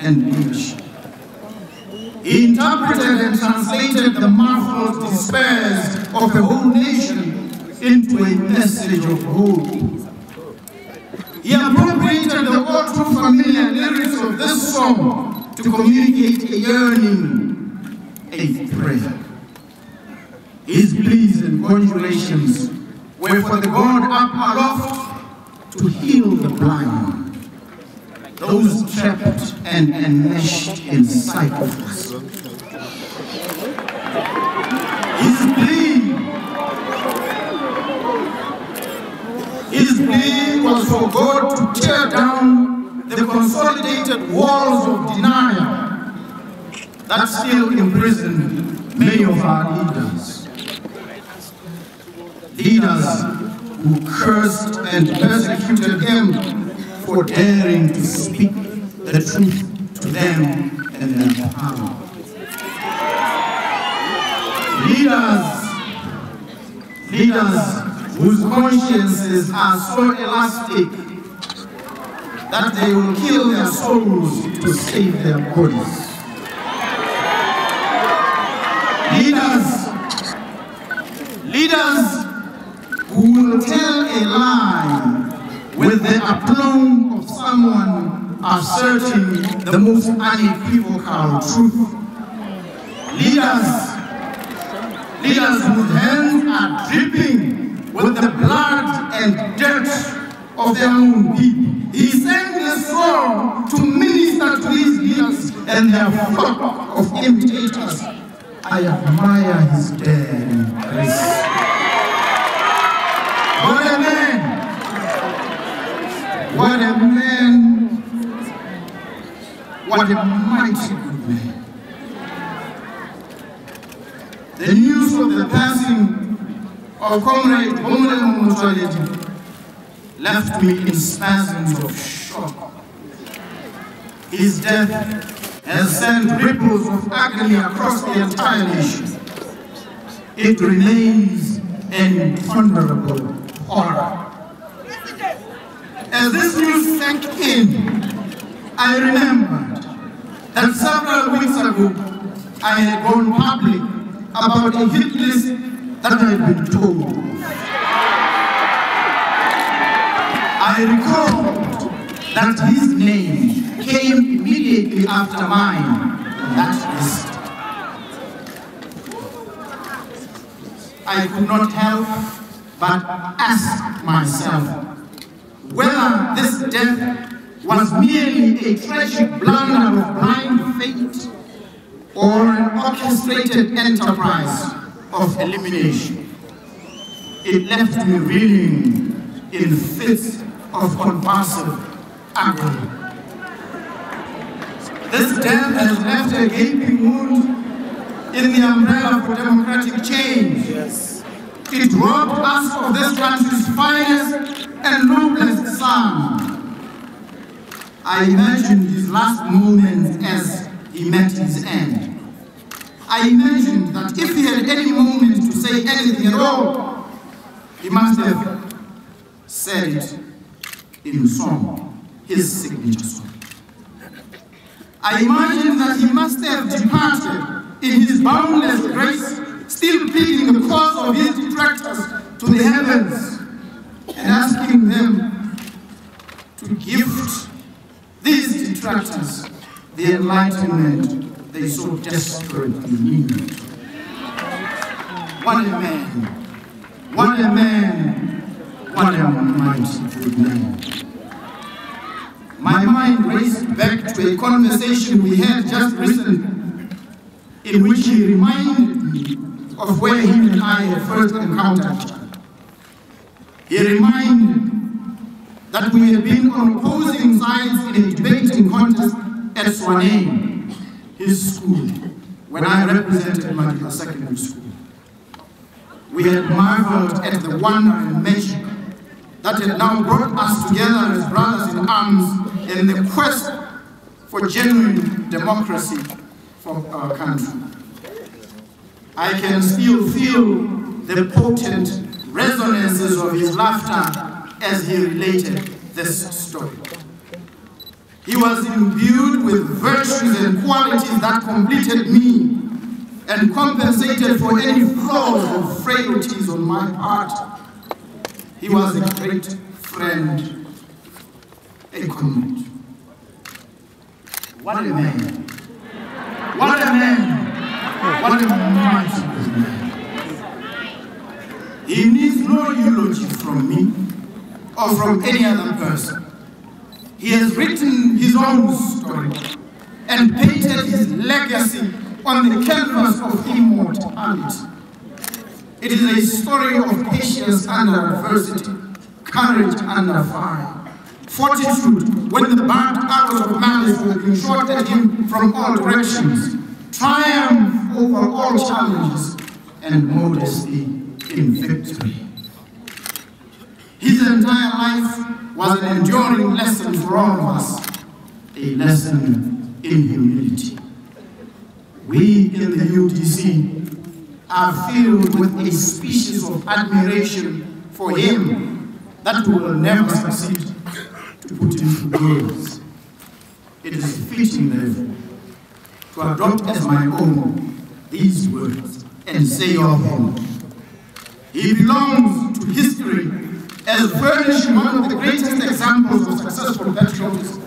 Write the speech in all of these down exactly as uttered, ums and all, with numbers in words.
And English. He interpreted and translated the muffled despairs of a whole nation into a message of hope. He appropriated the all too familiar lyrics of this song to communicate a yearning, a prayer. His pleas and conjurations were for the God up aloft to heal the blind, those trapped and enmeshed in cycles. His plea, his plea was for God to tear down the consolidated walls of denial that still imprison many of our leaders. Leaders who cursed and persecuted him for daring to speak the truth to them and their power. Leaders, leaders whose consciences are so elastic that they will kill their souls to save their bodies. Leaders, leaders who will tell a lie with the aplomb of someone asserting the most unequivocal truth. Leaders, leaders whose hands are dripping with the blood and dirt of their own people. He sang this song to minister to his leaders and their flock of imitators. I admire his daring grace. What a man! What a man, what a mighty good man. The news of the passing of Comrade Gomolemo Motswaledi left me in spasms of shock. His death has sent ripples of agony across the entire nation. It remains an imponderable horror. As this news sank in, I remembered that several weeks ago I had gone public about a hit list that I had been told. I recalled that his name came immediately after mine on that list. I could not help but ask myself whether this death was merely a tragic blunder of blind fate or an orchestrated enterprise of elimination. It left me reeling in fits of convulsive agony. This death has left a gaping wound in the umbrella for democratic change. It robbed us of this country's finest and noblest son. I imagined his last moments as he met his end. I imagined that if he had any moment to say anything at all, he must have said it in song, his signature song. I imagined that he must have departed in his boundless grace, still pleading the cause of his detractors to the heavens, and asking them to gift these detractors the enlightenment they so desperately need. One man, one man, one almighty good man. My mind raced back to a conversation we had just recently, in which he reminded me of where he and I had first encountered. He reminded me that we had been on opposing sides in a debating contest at Swanee, his school, when I represented my secondary school. We had marveled at the wonder and magic that had now brought us together as brothers in arms in the quest for genuine democracy for our country. I can still feel the potent resonances of his laughter as he related this story. He was imbued with virtues and qualities that completed me and compensated for any flaws or frailties on my part. He was a great friend, a comrade. What a man. What a man. What a mighty man. He needs no eulogy from me or from any other person. He has written his own story and painted his legacy on the canvas of immortality. It is a story of patience under adversity, courage under fire, fortitude when the barbed arrows of malice were being shot at him from all directions, triumph over all challenges, and modesty in victory. His entire life was an enduring lesson for all of us, a lesson in humility. We in the U D C are filled with a species of admiration for him that will never succeed to put into words. It is fitting, therefore, to adopt as my own these words and say of him, he belongs to history as furnishing one of the greatest examples of successful patriotism.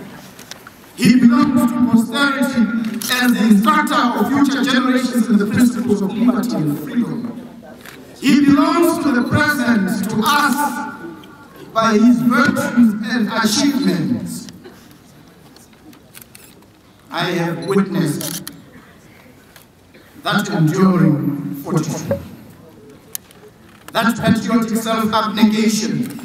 He belongs to posterity as the instructor of future generations in the principles of liberty and freedom. He belongs to the present, to us, by his virtues and achievements. I have witnessed that enduring fortitude, that patriotic self-abnegation,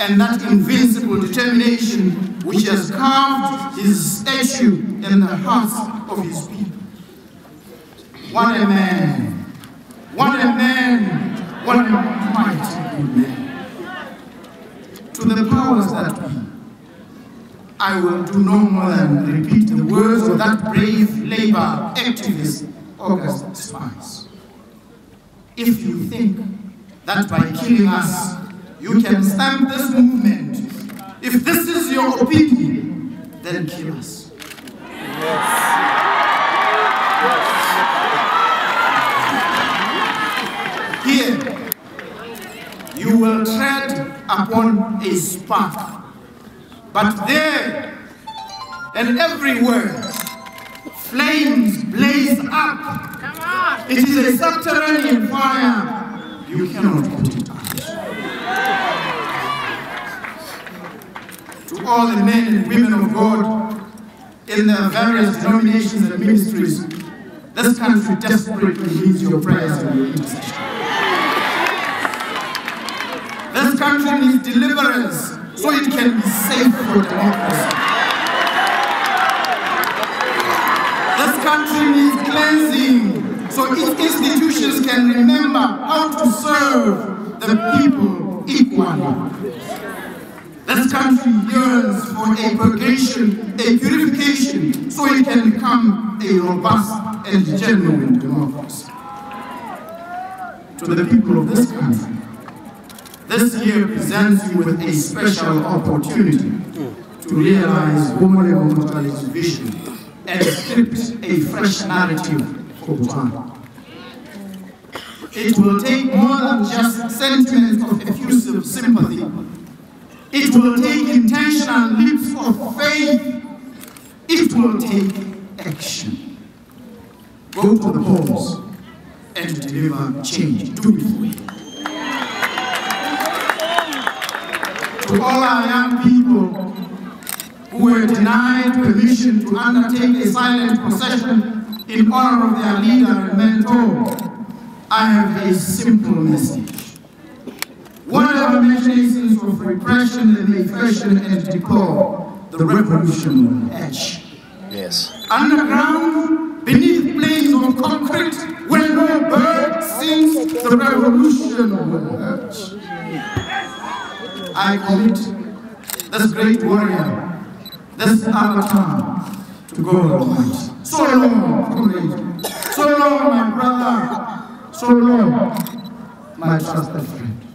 and that invincible determination which has carved his statue in the hearts of his people. What a man, what a man, what a mighty man. To the powers that be, I will do no more than repeat the words of that brave labor activist, August Spice. If you think that by killing us, you can stamp this movement. If this is your opinion, then kill us. Yes. Here, you will tread upon a spark, but there and everywhere, flames blaze up. Come on. It is a subterranean fire. You cannot put it out. To all the men and women of God in their various denominations and ministries, this country desperately needs your prayers and your intercession. This country needs deliverance so it can be safe for democracy. This country needs cleansing so its institutions can remember how to serve the people equally. This country yearns for a purgation, a purification, so it can become a robust and genuine democracy. To the people of this country, this year presents you with a special opportunity to realize Gomolemo Motswaledi's vision and script a fresh narrative for Botswana. It will take more than just sentiments of effusive sympathy It will take intentional leaps of faith. It will take action. Go to the polls and deliver change. Do it for me. To all our young people who were denied permission to undertake a silent procession in honor of their leader and mentor, I have a simple message. Whatever mechanisms of repression they may fashion and deplore, the revolution will etch. Yes. Underground, beneath plains of concrete, when no bird sings, the revolution will etch. I commit this great warrior, this avatar, to God Almighty. So long, comrade. So long, my brother. So long, my trusted friend.